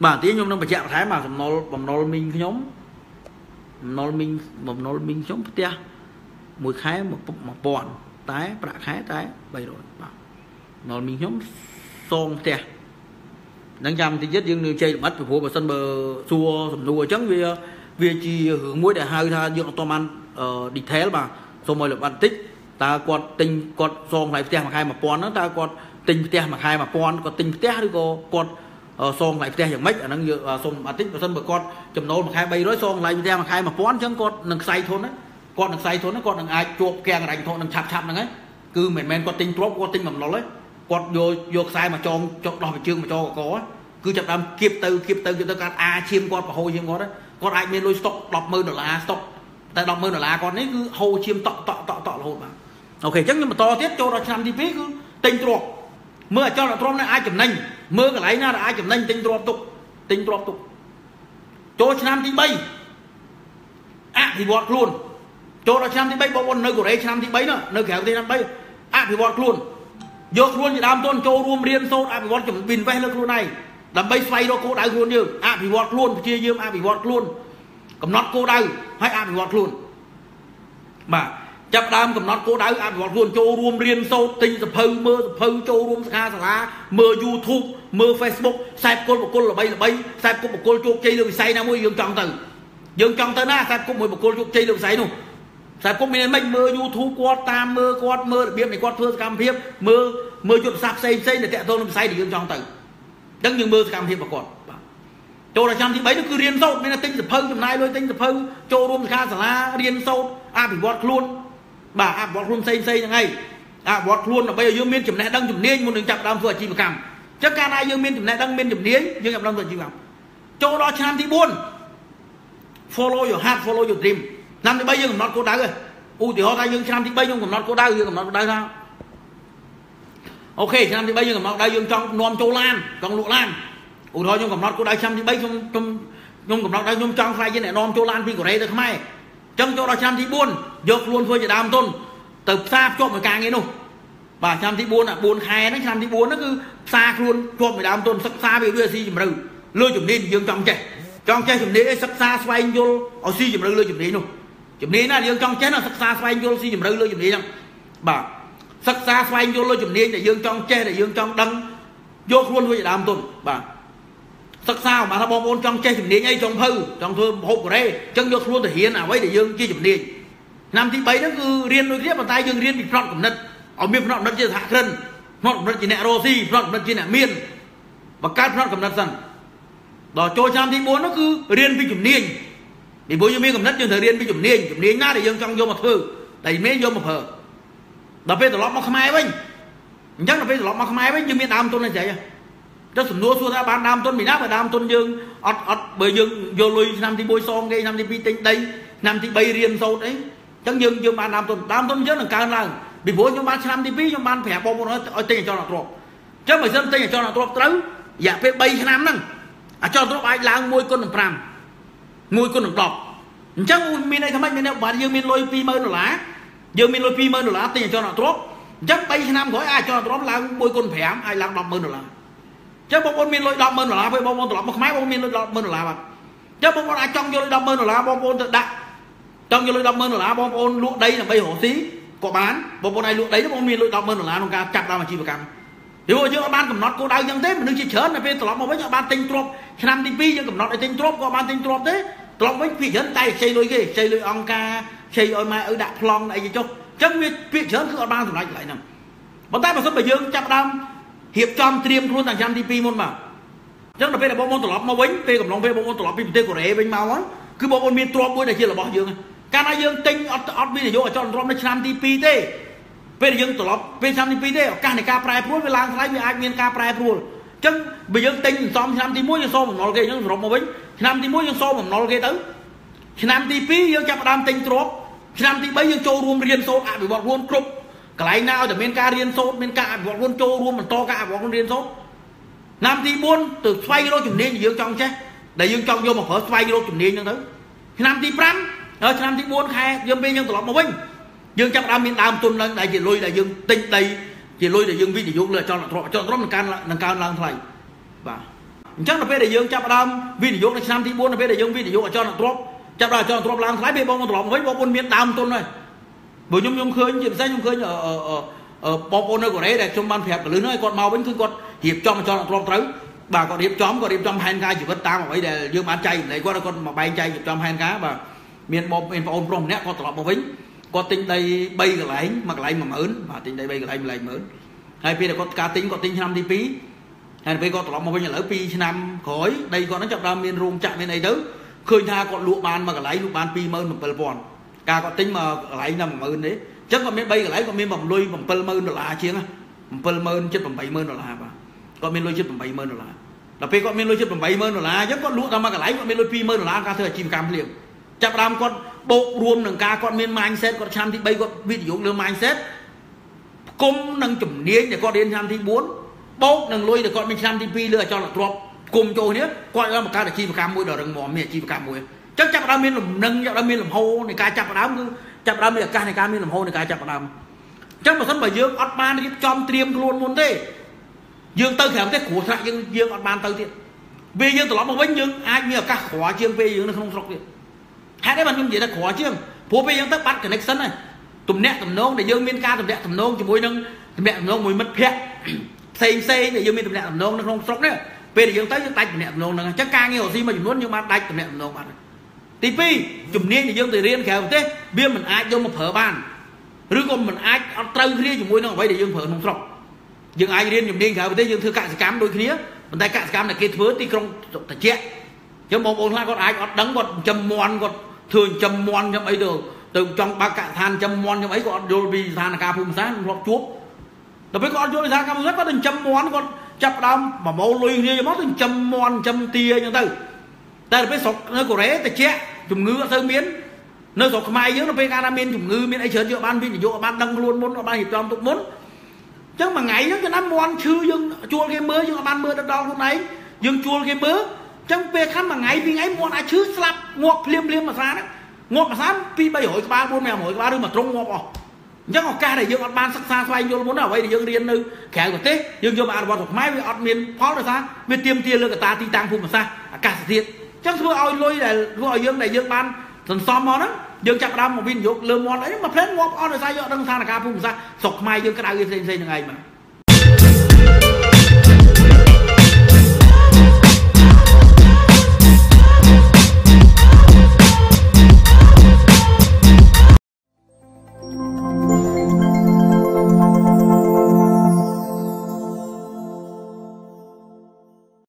Bà tí nhóm nông bà chạm thái mà Nol mình nhóm tia mùi khái một bọn tái bạc khái tái bày rồi Nol mình nhóm xong tia đang chăm thì chết dương chơi bắt phải phố bà sân bờ xua sầm nua trắng vì chỉ hướng mũi để hai tha dương toman đi thế mà xong rồi là bạn tích ta còn tình còn xong lại tia mà hai mà bọn nó ta còn tình tia mà hai mà bọn còn tình tia đi còn xong lại theo mấy ở năng dự xong bà tích và sân bà con chầm nôn mà khai bay rối xong lại theo mà khai mà con chẳng con nâng say thôn đấy con nâng say thôn đấy con nâng ai chuột kèng đánh thôn nâng chạp chạp nâng ấy cứ mềm con tinh trốt con tinh mầm nó đấy con vô sai mà cho đòi chương mà cho có cứ chậm đam kịp từ con a chiêm con và hôi chiêm con đấy con ai miền lôi stock đọc mơ $1 stock tại đọc mơ $1 con đấy cứ hôi chiêm tọ là hồn mà ok chắc nhưng mà to tiết cho nó làm đi phí cứ tinh trột mưa cho là tròn này ai chấm nành mưa cái lấy na là ai chấm nành tinh tròn tục cho năm tinh bay à thì bọt luôn cho năm tinh bay bọt bọt nơi của đấy năm tinh bay nữa nơi kéo tinh năm bay à thì bọt luôn dọc luôn thì đam tôn cho luôn riêng sâu à thì bọt chấm pin vay luôn này làm bay xoay đó cô đại luôn như à thì bọt luôn chia dương à thì bọt luôn cầm nót cô đại hay à thì bọt luôn mà chập đam cầm nót cô đá ăn gọt luôn cho ruộng riêng sâu tinh phơi cho ruộng xa lá mơ YouTube mơ Facebook sạp côn một côn là bay sạp côn một côn chuột chơi được say nào môi dương tròn từ na sạp côn một côn chuột chơi được say luôn sạp côn mình mình mơ YouTube quạt tam mơ quạt mơ biếc này quạt thưa cam biếc mơ chuột sạp xây để tẹt thôi làm say để dương tròn từ đấng dương mơ cam biếc mà còn cho là trăm thì bấy nó cứ riêng sâu nên là tinh phơi hôm nay lôi tinh phơi cho ruộng xa lá riêng sâu à bị gọt luôn bà à bọt luôn xây ngay à bọt luôn là bây giờ dương miên chấm này đang chấm niên muốn đừng chặt đam vừa chỉ mà cầm chắc ca này dương miên chấm này đang miên chấm niên dương chặt đam vừa chỉ mà cho đó chăn thì buồn follow your heart follow your dream năm thì bây giờ nó cô đá rồi u thì họ ta dương chăn thì bây giờ nó cô đá dương nó cô đá sao ok chăn thì bây giờ nó đá dương trong nom châu lan trong lụa lan u thôi nhưng nó cô đá chăn thì bây trong nó đá dương trong phải như này nom châu lan vì của đây được không ai chân cho đó chăm thì buồn dọc luôn thôi chỉ đam tôn từ xa cho một càng nghe đâu bà chăm thì buồn à buồn khai nó chăm thì buồn nó cứ xa luôn cho một đam tôn sắc xa về đưa gì mà lôi chụp đi dương trong che chụp đi sắc xa xoay vô ở si chụp lôi chụp đi luôn chụp đi là dương trong che nó sắc xa xoay vô si chụp lôi chụp đi không bà sắc xa xoay vô lôi chụp đi để dương trong che để dương trong đăng vô luôn thôi chỉ đam tôn bà sắc sao mà ta bom bôn trong che chụp đi ngay trong hư trong thôi hộp của đây chân được luôn thể hiện à với để dương kia chụp đi năm thứ bảy nó cứ riêng đôi tiếp vào tay dương riêng bị phật cũng nứt ở miền phật nứt trên hạ thân phật nứt trên nẹt rosi phật nứt trên nẹt miên và các phật cũng nứt dần đó cho trăm thứ bốn nó cứ riêng bị chụp niên để bố dương miên cũng nứt trên thời riêng bị chụp niên na để dương trong vô một hư đẩy mấy vô một hờ đập về từ lọ móc mai với chắc là về từ lọ móc mai với dương miên tam tôn này chạy cho sủng nô xua ra ban đam tôn mình đáp và đam tôn dương ọt bởi dương vô lui năm thì bôi son gây năm thì tinh đây năm thì bay riêng sâu đấy chẳng dương ban đam tôn rất là cao lần vì bố trong ban năm thì ví trong ban phẻ bom nó ở tiền cho nó trộn chứ mà dân tiền cho nó trộn tới dạ phê bay năm nâng à cho trộn ai lang môi con đồng pram môi con đồng đọt chắc mình đây thằng mấy mình đâu bạn dương mình lôi pi mơ nó lá dương mình lôi pi mơ nó lá tiền cho nó trộn chắc bay năm gói ai cho nó trộn lang môi con phẻ ai lang đọt mơ nó lá chứ bông bông miên lôi đâm mơn là với bông bông tụi lắm máy bông miên lôi đâm mơn là bạn chứ bông bông ai trong vô lôi đâm mơn là bông bông tự đặt trong vô lôi đâm mơn là bông bông lụa đây là bây hổ tí có bán bông bông này lụa đấy nó bông miên lôi đâm mơn là nó ca chặt ra mà chi mà cầm nếu mà chưa bán cầm nọt cô đau dân thế mình đứng chỉ chớn là phê tụi lắm mà với nhà bán tinh trộm năm tivi nhưng cầm nọt để tinh trộm có bán tinh trộm thế tụi lắm với vị dân tay xây lôi ghê xây lôi ông ca xây ôi mai ở đạp plong này gì cho chắc vị chớn cứ ở bán tụi lại nè bóng tay mà số bảy dương chặt đâm hiệp trong tiêm luôn thằng trăm tivi môn mà chắc là phê là bom môn tổ lọp mà quấn phê cầm long phê bom môn tổ lọp pin tê của rễ bên máu á cứ bom môn miên trộm cuối này kia là bom dương cana dương tinh ở bên này vô ở trong trộm nó trăm tivi tê phê là dương tổ lọp phê trăm tivi tê cana này ca prai phuôn với lang thái với ai miên ca prai phuôn chắc bây giờ tinh xong trăm tivi muối xong nó gây những trộm mà quấn trăm tivi muối xong nó gây tới trăm tivi dương chập đam tinh trộm trăm tivi bây giờ châu ruộng riêng số à bị bọt luôn trộm cái này nào để men ca riêng sốt men ca bọn con trâu luôn mà to ca bọn con riêng sốt nam thì buôn từ xoay cái đôi chủng niên dương trong chứ để dương trong vô mà phở xoay cái đôi chủng niên như thế nam thì pram nam thì buôn khai dương bên dương tổ lọc mà vinh dương trong đam miền đam tuần lên đại diện lôi đại dương tinh đây chỉ lôi đại dương vi để dùng lựa cho nó cao nâng cao lên thay và chắc là về để dương chạm đam vì để dương là năm thì bốn là về để dương vì để dương cho nó drop chạm đam cho nó drop làm thái về bom drop với bom miền Nam tôn này bởi nhung nhung khơi chuyện sai nhung khơi ở bom nơi của đấy để trong ban phép lưới nơi còn màu bánh cứ còn hiệp cho nó drop tới bà còn hiệp chóm còn hiệp trong hai ca chỉ vẫn tam ở để dương bán chay lấy qua con mà bay chay trong hai cá và miền bom miền bom drop nét con lọt bom bánh có tính đây bay cái lái mặc lái mà mớn và tính đây bay cái lái mà mớn hay bây giờ có cá tính có tính năm đi pí hay bây giờ có một bên nhà lỡ pi năm khói đây còn nó chặt ra miền ruộng chặt bên này đó khơi tha còn lụa bàn mà cái lái lụa bàn pi mơn một bờ bòn cá có tính mà lái nằm mơn đấy chắc còn miền bay cái lái còn miền mầm lôi mầm bờ mơn đổ lá chiếng à mầm bờ mơn chết mầm bảy mơn đổ lá còn miền lôi chết mầm bảy mơn đổ lá là bây còn miền lôi chết mầm bảy mơn đổ lá chắc còn lụa ra mà cái lái còn miền lôi pi mơn đổ lá cá thời chìm cam liền chặt ra con bộ ruộng nâng cá con miền mindset con chăn thì bay con ví dụ lừa mindset cung nâng chủng niên để con đến chăn thì bốn bốc nâng lôi để con mình chăn thì pi lừa cho là drop cùng trôi nhé coi ra một cá để chi một cá môi đỏ đằng mỏ mẹ chi một cá môi chắc chặt đam miên làm nâng chặt đam miên làm hô này cá chặt đam cứ chặt đam miên cá này cá miên làm hô này cá chặt đam chắc mà thân bởi dương ót man cái chom tiêm luôn luôn thế dương tơ khẻm cái của thạch dương dương ót man tơ thiệt vì dương tụi nó mà bánh dương ai miêu cá khóa chiên về dương nó không sọc thiệt hai đấy bạn không dễ là khó chứ, phố bây giờ tất bắt connection này, tụm nẹt tụm nông để dương miên ca tụm nông chỉ mối nâng tụm nẹt tụm nông mối mất phẹt, xây xây để dương miên tụm nẹt tụm nông nó không sốc đấy, về để dương tới dương tay tụm nẹt tụm nông là chắc ca nghe gì mà chỉ muốn nhưng mà tay tụm nẹt tụm nông bạn, tí pi chụm niên để dương từ riêng khéo thế, bia mình ai dương mà phở bàn, rứa còn mình ai trâu riêng chỉ mối nông vậy để dương phở không sốc, dương ai riêng chụm niên khéo thế dương thưa cạn cám đôi kia, mình tay cạn cám là kết phớ tí không tật chẹt, chứ một ông hai con ai con đắng con chầm mòn con thường châm mòn châm ấy được từ trong ba cạn than châm mòn châm ấy còn Dolby than là ca phun sáng lọt chuốc, đối với con Dolby than ca phun sáng có từng châm mòn con chập đâm mà máu lui như máu từng châm mòn châm tia như từ, đây là cái sọc nơi cổ rễ từ che chủng ngư sơn miến nơi sọc mai nhớ là Peganamin chủng ngư miến ấy chớ chợ ban viên chợ ban đăng luôn muốn ban hiệp toàn tụm muốn, chứ mà ngày đó cho nó mòn chư dương chua cái mưa dương ban mưa đất đo hôm nay dương chua cái mưa trong về khăn mà ngày vì ngày muộn ai chứ slap ngọt liêm liêm mà sáng đấy ngọt mà sáng pi bay hỏi ba buôn mèo hỏi ba đứa mà trông ngọt rồi chắc ngọc ca để dương ăn ban sắc xa xoay vô muốn nào vậy để dương điên nơi khẽ của tết dương cho bạn vào thuộc máy với ăn miên pháo là sao miên tiêm tia lưng người ta ti tăng phun mà sao cả thiệt chắc thưa ôi lôi này dương ban thần xóm món đó dương chặt đam một viên dược lơ món đấy mà phết ngọt on là sao dương đang sang là ca phun ra sọc mai dương cái đào xây ngày mà